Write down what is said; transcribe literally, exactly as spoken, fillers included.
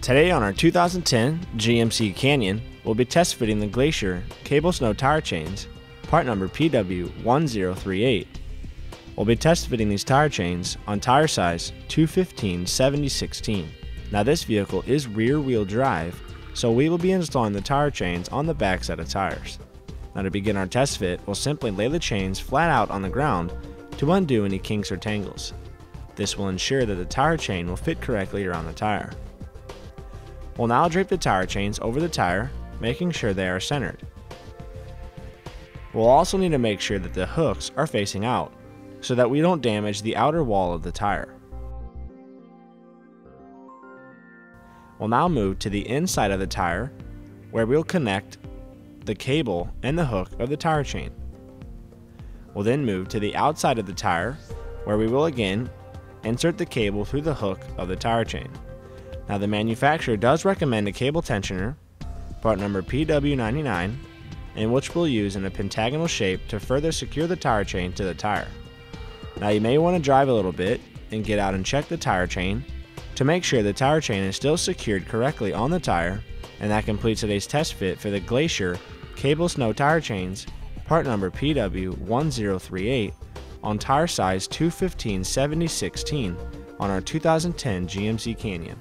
Today on our two thousand ten G M C Canyon, we'll be test fitting the Glacier Cable Snow Tire Chains, part number P W one zero three eight. We'll be test fitting these tire chains on tire size two fifteen seventy sixteen. Now this vehicle is rear wheel drive, so we will be installing the tire chains on the back set of tires. Now to begin our test fit, we'll simply lay the chains flat out on the ground to undo any kinks or tangles. This will ensure that the tire chain will fit correctly around the tire. We'll now drape the tire chains over the tire, making sure they are centered. We'll also need to make sure that the hooks are facing out, so that we don't damage the outer wall of the tire. We'll now move to the inside of the tire, where we'll connect the cable and the hook of the tire chain. We'll then move to the outside of the tire, where we will again insert the cable through the hook of the tire chain. Now the manufacturer does recommend a cable tensioner, part number P W ninety-nine, and which we'll use in a pentagonal shape to further secure the tire chain to the tire. Now you may want to drive a little bit and get out and check the tire chain to make sure the tire chain is still secured correctly on the tire, and that completes today's test fit for the Glacier Cable Snow Tire Chains, part number P W one zero three eight, on tire size two fifteen seventy sixteen on our two thousand ten G M C Canyon.